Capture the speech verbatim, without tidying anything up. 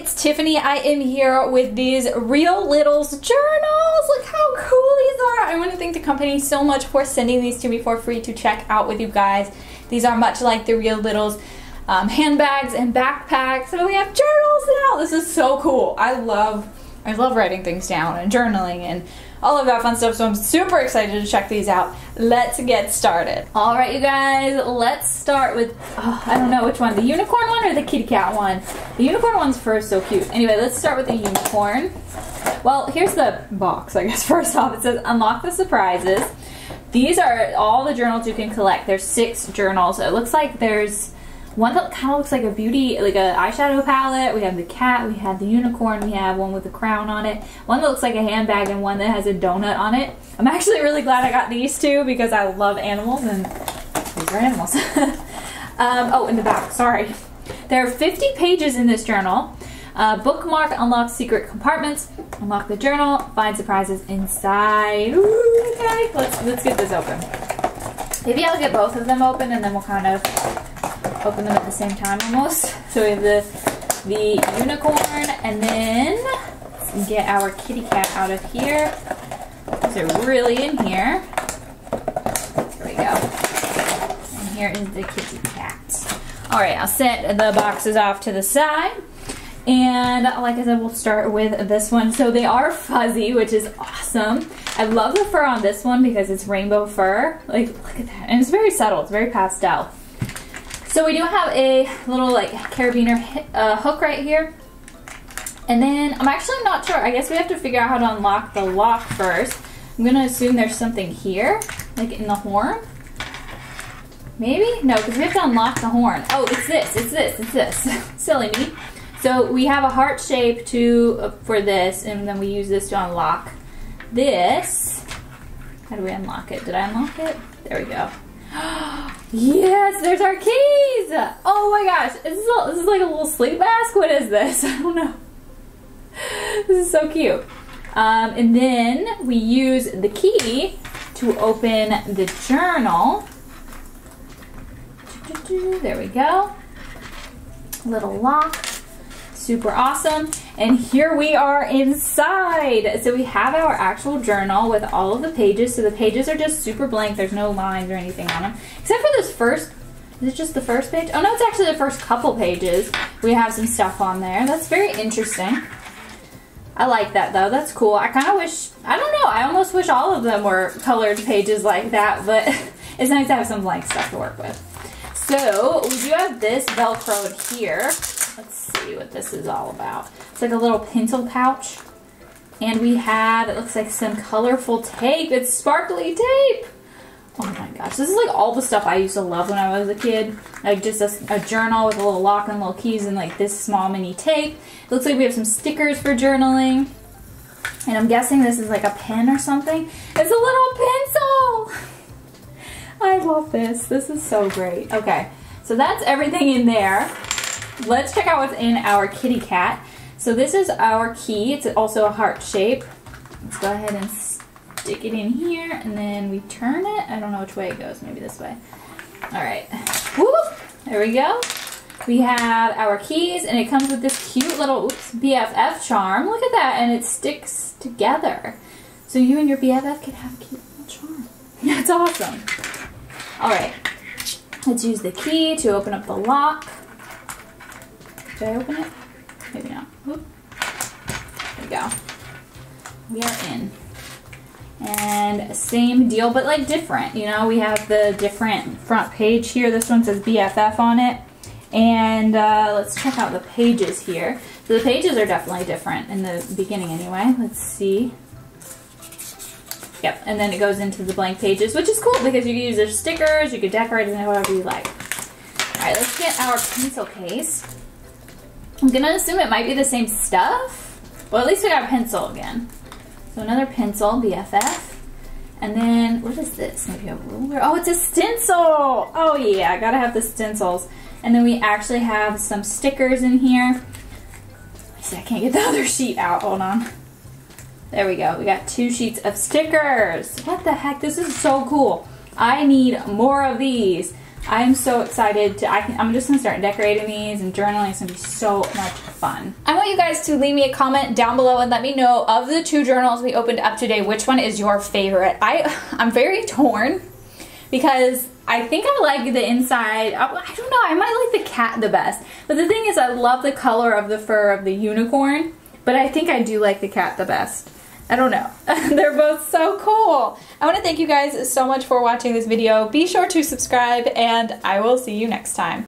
it's Tiffany. I am here with these Real Littles journals. Look how cool these are. I want to thank the company so much for sending these to me for free to check out with you guys. These are much like the Real Littles um, handbags and backpacks. So we have journals now. This is so cool. I love I love writing things down and journaling and all of that fun stuff, so I'm super excited to check these out. Let's get started. All right, you guys, let's start with, oh, I don't know which one, the unicorn one or the kitty cat one? The unicorn one's first, so cute. Anyway, let's start with the unicorn. Well, here's the box, I guess, first off. It says, unlock the surprises. These are all the journals you can collect. There's six journals. It looks like there's one that kind of looks like a beauty, like an eyeshadow palette. We have the cat, we have the unicorn, we have one with a crown on it, one that looks like a handbag, and one that has a donut on it. I'm actually really glad I got these two because I love animals, and these are animals. um, oh, in the back, sorry. There are fifty pages in this journal. Uh, bookmark, unlock secret compartments, unlock the journal, find surprises inside. Ooh, okay, let's, let's get this open. Maybe I'll get both of them open and then we'll kind of open them at the same time almost. So we have the, the unicorn, and then let's get our kitty cat out of here. These are really in here. There we go. And here is the kitty cat. All right, I'll set the boxes off to the side. And like I said, we'll start with this one. So they are fuzzy, which is awesome. I love the fur on this one because it's rainbow fur. Like, look at that. And it's very subtle, it's very pastel. So we do have a little like carabiner uh, hook right here. And then I'm actually not sure. I guess we have to figure out how to unlock the lock first. I'm gonna assume there's something here, like in the horn. Maybe? No, because we have to unlock the horn. Oh, it's this, it's this, it's this. Silly me. So we have a heart shape to uh, for this, and then we use this to unlock this. How do we unlock it? Did I unlock it? There we go. Yes, there's our keys! Oh my gosh, is this, a, this is like a little sleep mask? What is this? I don't know. This is so cute. Um, and then we use the key to open the journal. There we go. Little lock. Super awesome. And here we are inside. So we have our actual journal with all of the pages. So the pages are just super blank. There's no lines or anything on them. Except for this first, is it just the first page? Oh no, it's actually the first couple pages. We have some stuff on there. That's very interesting. I like that though, that's cool. I kind of wish, I don't know, I almost wish all of them were colored pages like that, but it's nice to have some blank stuff to work with. So we do have this Velcroed here. Let's see what this is all about. It's like a little pencil pouch. And we have, it looks like some colorful tape. It's sparkly tape. Oh my gosh, this is like all the stuff I used to love when I was a kid. Like just a, a journal with a little lock and little keys and like this small mini tape. It looks like we have some stickers for journaling. And I'm guessing this is like a pen or something. It's a little pencil. I love this. This is so great. Okay, so that's everything in there. Let's check out what's in our kitty cat. So this is our key. It's also a heart shape. Let's go ahead and stick it in here, and then we turn it. I don't know which way it goes. Maybe this way. All right. Whoop! There we go. We have our keys, and it comes with this cute little oops, B F F charm. Look at that, and it sticks together. So you and your B F F can have a cute little charm. That's awesome. All right. Let's use the key to open up the lock. Did I open it? Maybe not. Oop. There we go. We are in. And same deal, but like different. You know, we have the different front page here. This one says B F F on it. And uh, let's check out the pages here. So the pages are definitely different in the beginning anyway. Let's see. Yep, and then it goes into the blank pages, which is cool because you can use their stickers, you can decorate it, however you like. All right, let's get our pencil case. I'm gonna assume it might be the same stuff. Well, at least we got a pencil again. So another pencil, B F F. And then, what is this? Maybe a ruler? Oh, it's a stencil! Oh yeah, I gotta have the stencils. And then we actually have some stickers in here. See, I can't get the other sheet out, hold on. There we go, we got two sheets of stickers. What the heck, this is so cool. I need more of these. I am so excited to, I can, I'm just gonna start decorating these and journaling. It's gonna be so much fun. I want you guys to leave me a comment down below and let me know, of the two journals we opened up today, which one is your favorite? I, I'm very torn because I think I like the inside. I, I don't know, I might like the cat the best. But the thing is, I love the color of the fur of the unicorn, but I think I do like the cat the best. I don't know. They're both so cool. I want to thank you guys so much for watching this video. Be sure to subscribe, and I will see you next time.